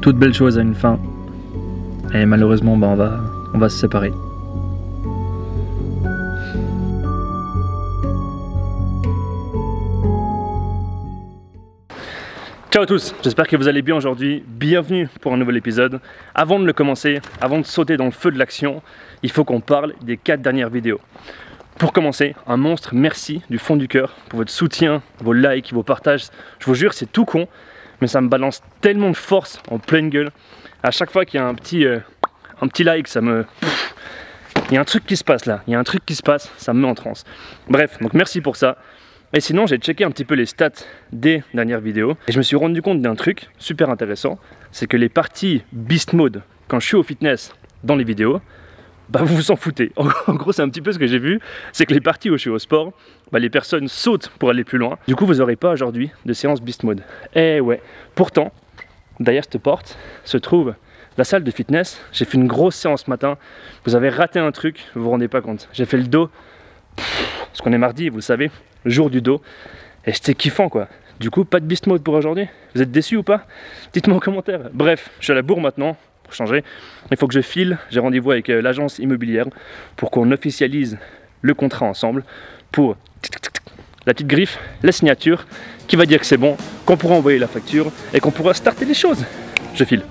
Toute belle chose a une fin, et malheureusement on va se séparer. Ciao à tous, j'espère que vous allez bien aujourd'hui, bienvenue pour un nouvel épisode. Avant de le commencer, avant de sauter dans le feu de l'action, il faut qu'on parle des 4 dernières vidéos. Pour commencer, un monstre merci du fond du cœur pour votre soutien, vos likes, vos partages. Je vous jure, c'est tout con, mais ça me balance tellement de force en pleine gueule. À chaque fois qu'il y a un petit like, ça me... Il y a un truc qui se passe là, il y a un truc qui se passe, ça me met en transe. Bref, donc merci pour ça. Et sinon, j'ai checké un petit peu les stats des dernières vidéos et je me suis rendu compte d'un truc super intéressant, c'est que les parties beast mode, quand je suis au fitness dans les vidéos, bah vous vous en foutez. En gros, c'est un petit peu ce que j'ai vu, c'est que les parties où je suis au sport, bah les personnes sautent pour aller plus loin. Du coup, vous n'aurez pas aujourd'hui de séance beast mode. Eh ouais. Pourtant, derrière cette porte se trouve la salle de fitness. J'ai fait une grosse séance ce matin. Vous avez raté un truc, vous vous rendez pas compte. J'ai fait le dos, parce qu'on est mardi, vous le savez, jour du dos. Et c'était kiffant quoi. Du coup, pas de beast mode pour aujourd'hui. Vous êtes déçus ou pas? Dites-moi en commentaire. Bref, je suis à la bourre maintenant. Changer. Il faut que je file, j'ai rendez-vous avec l'agence immobilière pour qu'on officialise le contrat ensemble pour la petite griffe, la signature qui va dire que c'est bon, qu'on pourra envoyer la facture et qu'on pourra starter les choses. Je file.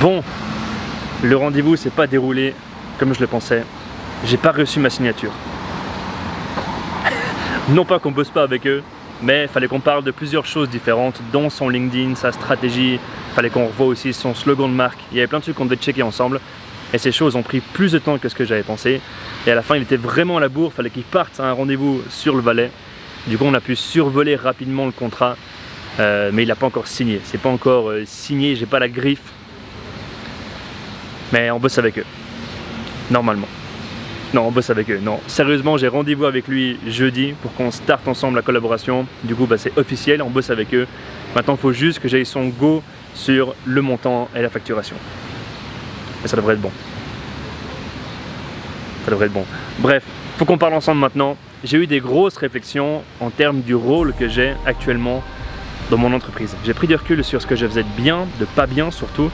Bon, le rendez-vous s'est pas déroulé comme je le pensais. J'ai pas reçu ma signature. Non pas qu'on bosse pas avec eux, mais fallait qu'on parle de plusieurs choses différentes, dont son LinkedIn, sa stratégie, fallait qu'on revoie aussi son slogan de marque. Il y avait plein de trucs qu'on devait checker ensemble. Et ces choses ont pris plus de temps que ce que j'avais pensé. Et à la fin, il était vraiment à la bourre, fallait qu'il parte à un rendez-vous sur le Valais. Du coup, on a pu survoler rapidement le contrat, mais il n'a pas encore signé. C'est pas encore signé, j'ai pas la griffe. Mais on bosse avec eux, normalement. Non, on bosse avec eux, non. Sérieusement, j'ai rendez-vous avec lui jeudi pour qu'on starte ensemble la collaboration. Du coup, bah, c'est officiel, on bosse avec eux. Maintenant, il faut juste que j'aille son go sur le montant et la facturation. Et ça devrait être bon. Ça devrait être bon. Bref, faut qu'on parle ensemble maintenant. J'ai eu des grosses réflexions en termes du rôle que j'ai actuellement dans mon entreprise. J'ai pris du recul sur ce que je faisais de bien, de pas bien surtout,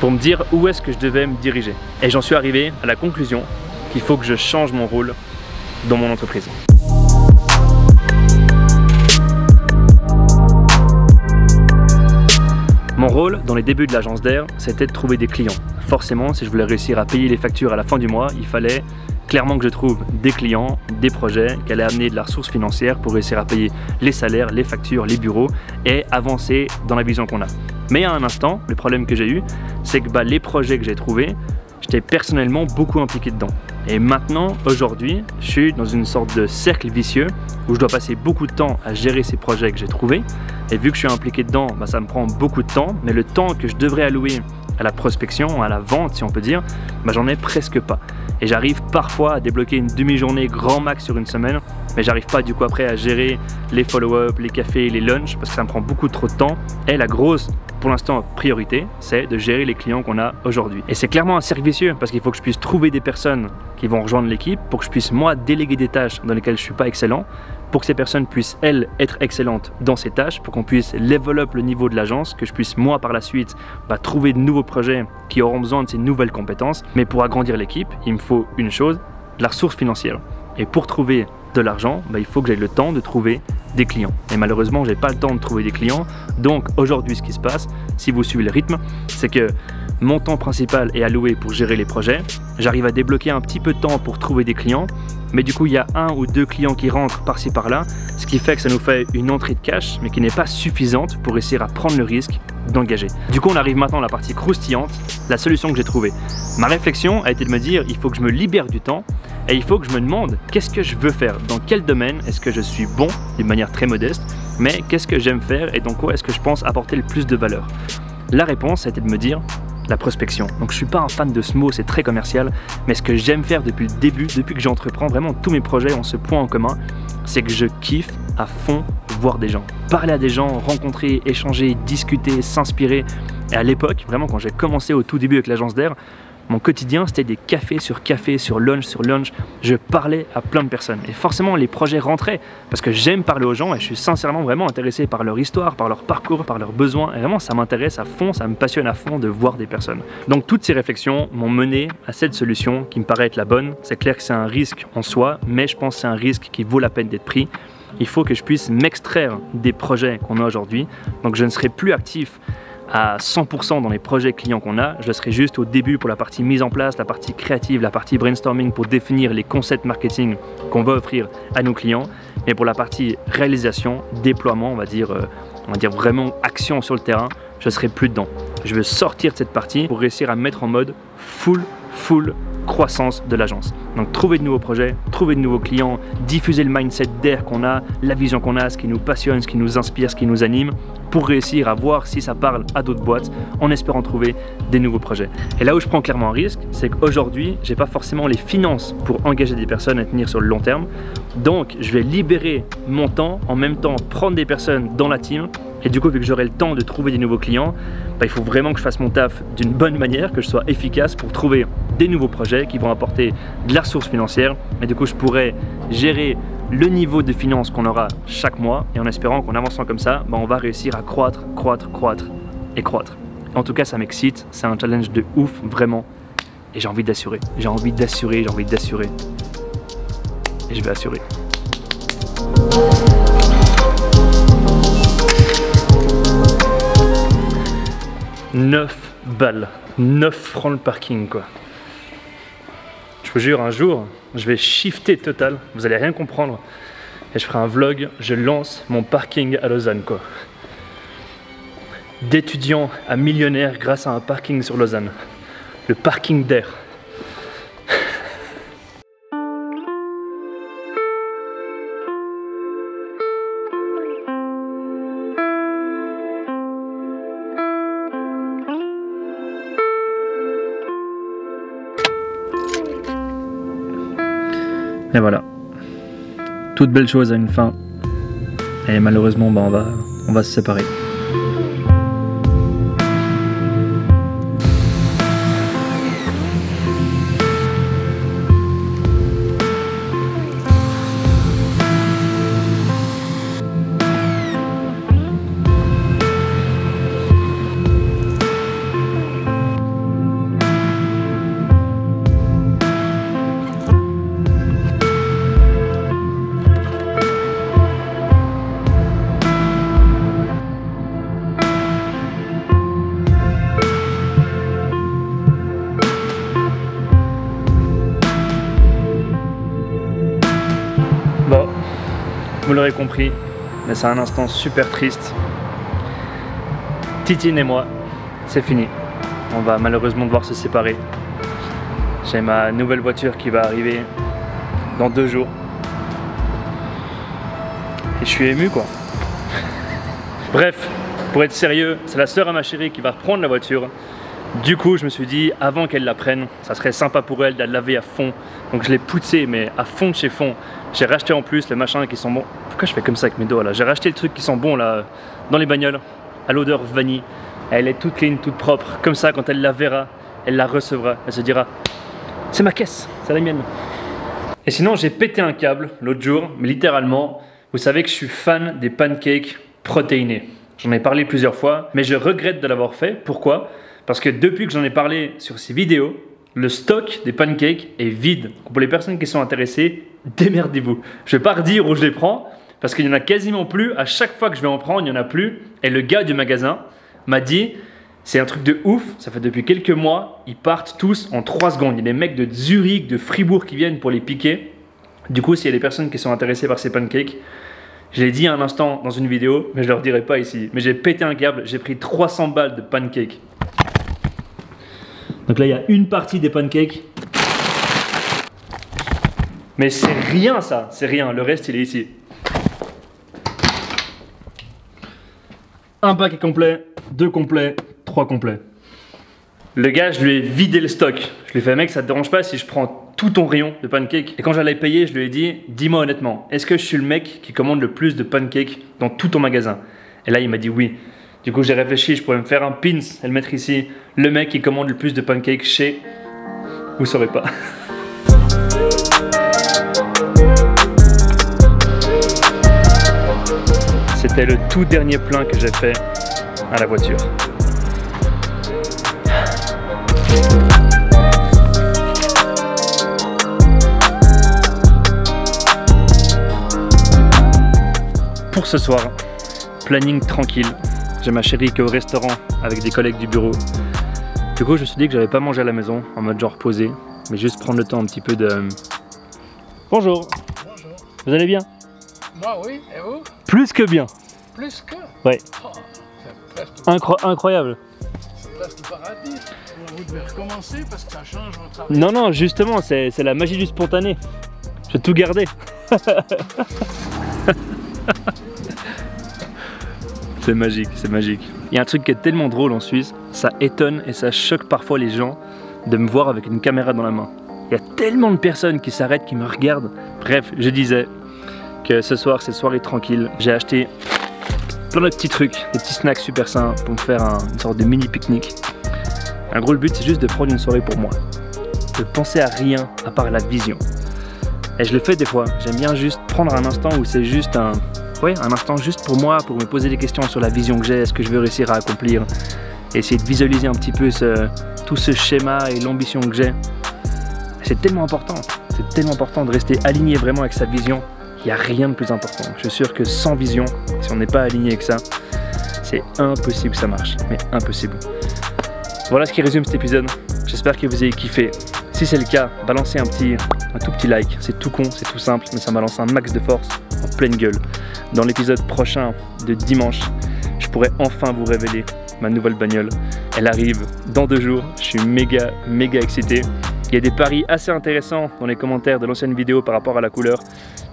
pour me dire où est-ce que je devais me diriger. Et j'en suis arrivé à la conclusion qu'il faut que je change mon rôle dans mon entreprise. Mon rôle dans les débuts de l'agence d'Air, c'était de trouver des clients. Forcément, si je voulais réussir à payer les factures à la fin du mois, il fallait clairement que je trouve des clients, des projets qui allaient amener de la ressource financière pour réussir à payer les salaires, les factures, les bureaux et avancer dans la vision qu'on a. Mais à un instant, le problème que j'ai eu, c'est que bah, les projets que j'ai trouvés, j'étais personnellement beaucoup impliqué dedans. Et maintenant, aujourd'hui, je suis dans une sorte de cercle vicieux où je dois passer beaucoup de temps à gérer ces projets que j'ai trouvés. Et vu que je suis impliqué dedans, bah, ça me prend beaucoup de temps. Mais le temps que je devrais allouer à la prospection, à la vente si on peut dire, bah, j'en ai presque pas. Et j'arrive parfois à débloquer une demi-journée grand max sur une semaine, mais j'arrive pas du coup après à gérer les follow-up, les cafés, les lunchs, parce que ça me prend beaucoup trop de temps. Et la grosse, pour l'instant, priorité, c'est de gérer les clients qu'on a aujourd'hui. Et c'est clairement un cercle vicieux, parce qu'il faut que je puisse trouver des personnes qui vont rejoindre l'équipe, pour que je puisse moi déléguer des tâches dans lesquelles je suis pas excellent, pour que ces personnes puissent elles être excellentes dans ces tâches, pour qu'on puisse level up le niveau de l'agence, que je puisse moi par la suite bah, trouver de nouveaux projets qui auront besoin de ces nouvelles compétences. Mais pour agrandir l'équipe, il me faut une chose, de la ressource financière. Et pour trouver de l'argent, bah, il faut que j'aie le temps de trouver des clients. Et malheureusement, j'ai pas le temps de trouver des clients. Donc aujourd'hui, ce qui se passe, si vous suivez le rythme, c'est que mon temps principal est alloué pour gérer les projets. J'arrive à débloquer un petit peu de temps pour trouver des clients. Mais du coup, il y a 1 ou 2 clients qui rentrent par-ci par-là, ce qui fait que ça nous fait une entrée de cash, mais qui n'est pas suffisante pour essayer à prendre le risque d'engager. Du coup, on arrive maintenant à la partie croustillante, la solution que j'ai trouvée. Ma réflexion a été de me dire, il faut que je me libère du temps et il faut que je me demande qu'est-ce que je veux faire, dans quel domaine est-ce que je suis bon, d'une manière très modeste, mais qu'est-ce que j'aime faire et dans quoi est-ce que je pense apporter le plus de valeur. La réponse a été de me dire, la prospection. Donc je suis pas un fan de ce mot, c'est très commercial, mais ce que j'aime faire depuis le début, depuis que j'entreprends, vraiment tous mes projets ont ce point en commun, c'est que je kiffe à fond voir des gens, parler à des gens, rencontrer, échanger, discuter, s'inspirer. Et à l'époque, vraiment quand j'ai commencé au tout début avec l'agence d'air, mon quotidien c'était des cafés sur cafés, sur lunch, je parlais à plein de personnes et forcément les projets rentraient parce que j'aime parler aux gens et je suis sincèrement vraiment intéressé par leur histoire, par leur parcours, par leurs besoins et vraiment ça m'intéresse à fond, ça me passionne à fond de voir des personnes. Donc toutes ces réflexions m'ont mené à cette solution qui me paraît être la bonne. C'est clair que c'est un risque en soi mais je pense que c'est un risque qui vaut la peine d'être pris. Il faut que je puisse m'extraire des projets qu'on a aujourd'hui, donc je ne serai plus actif à 100% dans les projets clients qu'on a, je le serai juste au début pour la partie mise en place, la partie créative, la partie brainstorming pour définir les concepts marketing qu'on va offrir à nos clients, mais pour la partie réalisation, déploiement, on va dire vraiment action sur le terrain, je serai plus dedans. Je veux sortir de cette partie pour réussir à mettre en mode full croissance de l'agence. Donc trouver de nouveaux projets, trouver de nouveaux clients, diffuser le mindset d'air qu'on a, la vision qu'on a, ce qui nous passionne, ce qui nous inspire, ce qui nous anime, pour réussir à voir si ça parle à d'autres boîtes en espérant trouver des nouveaux projets. Et là où je prends clairement un risque, c'est qu'aujourd'hui, j'ai pas forcément les finances pour engager des personnes à tenir sur le long terme. Donc je vais libérer mon temps, en même temps prendre des personnes dans la team. Et du coup, vu que j'aurai le temps de trouver des nouveaux clients, il faut vraiment que je fasse mon taf d'une bonne manière, que je sois efficace pour trouver des nouveaux projets qui vont apporter de la ressource financière. Et du coup, je pourrais gérer le niveau de finances qu'on aura chaque mois. Et en espérant qu'en avançant comme ça, on va réussir à croître. En tout cas, ça m'excite. C'est un challenge de ouf, vraiment. Et j'ai envie d'assurer. J'ai envie d'assurer. Et je vais assurer. $9, 9 francs le parking quoi. Je vous jure, un jour, je vais shifter total, vous allez rien comprendre. Et je ferai un vlog, je lance mon parking à Lausanne quoi. D'étudiant à millionnaire grâce à un parking sur Lausanne. Le parking d'air. Et voilà, toute belle chose a une fin, et malheureusement on va se séparer. Vous l'aurez compris, mais c'est un instant super triste. Titine et moi, c'est fini. On va malheureusement devoir se séparer. J'ai ma nouvelle voiture qui va arriver dans 2 jours. Et je suis ému quoi. Bref, pour être sérieux, c'est la sœur à ma chérie qui va reprendre la voiture. Du coup, je me suis dit, avant qu'elle la prenne, ça serait sympa pour elle de la laver à fond. Donc je l'ai poussée, mais à fond de chez fond. J'ai racheté en plus les machins qui sont bons. Pourquoi je fais comme ça avec mes doigts là? J'ai racheté les trucs qui sont bons là, dans les bagnoles, à l'odeur vanille. Elle est toute clean, toute propre. Comme ça, quand elle la verra, elle la recevra. Elle se dira, c'est ma caisse, c'est la mienne. Et sinon, j'ai pété un câble l'autre jour, mais littéralement, vous savez que je suis fan des pancakes protéinés. J'en ai parlé plusieurs fois, mais je regrette de l'avoir fait. Pourquoi? Parce que depuis que j'en ai parlé sur ces vidéos, le stock des pancakes est vide. Pour les personnes qui sont intéressées, démerdez-vous. Je vais pas redire où je les prends, parce qu'il y en a quasiment plus. À chaque fois que je vais en prendre, il n'y en a plus. Et le gars du magasin m'a dit, c'est un truc de ouf, ça fait depuis quelques mois, ils partent tous en 3 secondes. Il y a des mecs de Zurich, de Fribourg qui viennent pour les piquer. Du coup, s'il y a des personnes qui sont intéressées par ces pancakes, je l'ai dit à un instant dans une vidéo, mais je ne le redirai pas ici. Mais j'ai pété un câble, j'ai pris 300 balles de pancakes. Donc là, il y a une partie des pancakes. Mais c'est rien ça, c'est rien. Le reste, il est ici. Un pack est complet, 2 complets, 3 complets. Le gars, je lui ai vidé le stock. Je lui ai fait, mec, ça te dérange pas si je prends tout ton rayon de pancakes? Et quand j'allais payer, je lui ai dit, dis-moi honnêtement, est-ce que je suis le mec qui commande le plus de pancakes dans tout ton magasin? Et là, il m'a dit oui. Du coup, j'ai réfléchi, je pourrais me faire un pins et le mettre ici. Le mec qui commande le plus de pancakes chez... Vous saurez pas. C'était le tout dernier plein que j'ai fait à la voiture. Pour ce soir, planning tranquille. J'ai ma chérie qui est au restaurant avec des collègues du bureau. Du coup, je me suis dit que j'avais pas mangé à la maison, en mode genre posé, mais juste prendre le temps un petit peu de... Bonjour. Bonjour. Vous allez bien? Moi oui, et vous? Plus que bien. Plus que? Ouais. Oh, c'est presque... Incroyable. C'est presque le paradis. Vous devez recommencer parce que ça change votre travail. Non, non, justement, c'est la magie du spontané. J'ai tout gardé. C'est magique, c'est magique. Il y a un truc qui est tellement drôle en Suisse, ça étonne et ça choque parfois les gens de me voir avec une caméra dans la main. Il y a tellement de personnes qui s'arrêtent, qui me regardent. Bref, je disais que ce soir, c'est soirée tranquille. J'ai acheté plein de petits trucs, des petits snacks super sains pour me faire une sorte de mini pique-nique. En gros, le but, c'est juste de prendre une soirée pour moi. De penser à rien à part la vision. Et je le fais des fois. J'aime bien juste prendre un instant où c'est juste un... Ouais, un instant juste pour moi, pour me poser des questions sur la vision que j'ai, ce que je veux réussir à accomplir, essayer de visualiser un petit peu tout ce schéma et l'ambition que j'ai. C'est tellement important de rester aligné vraiment avec sa vision, il n'y a rien de plus important. Je suis sûr que sans vision, si on n'est pas aligné avec ça, c'est impossible que ça marche, mais impossible. Voilà ce qui résume cet épisode, j'espère que vous avez kiffé. Si c'est le cas, balancez un tout petit like, c'est tout con, c'est tout simple, mais ça me balance un max de force en pleine gueule. Dans l'épisode prochain de dimanche, je pourrai enfin vous révéler ma nouvelle bagnole. Elle arrive dans 2 jours, je suis méga excité. Il y a des paris assez intéressants dans les commentaires de l'ancienne vidéo par rapport à la couleur.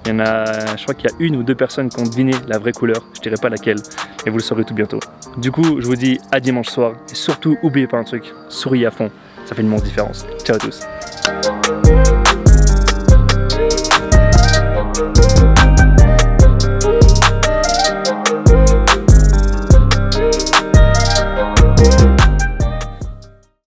Il y en a, je crois qu'il y a 1 ou 2 personnes qui ont deviné la vraie couleur, je dirai pas laquelle, mais vous le saurez tout bientôt. Du coup, je vous dis à dimanche soir, et surtout, n'oubliez pas un truc, souriez à fond, ça fait une immense différence. Ciao à tous.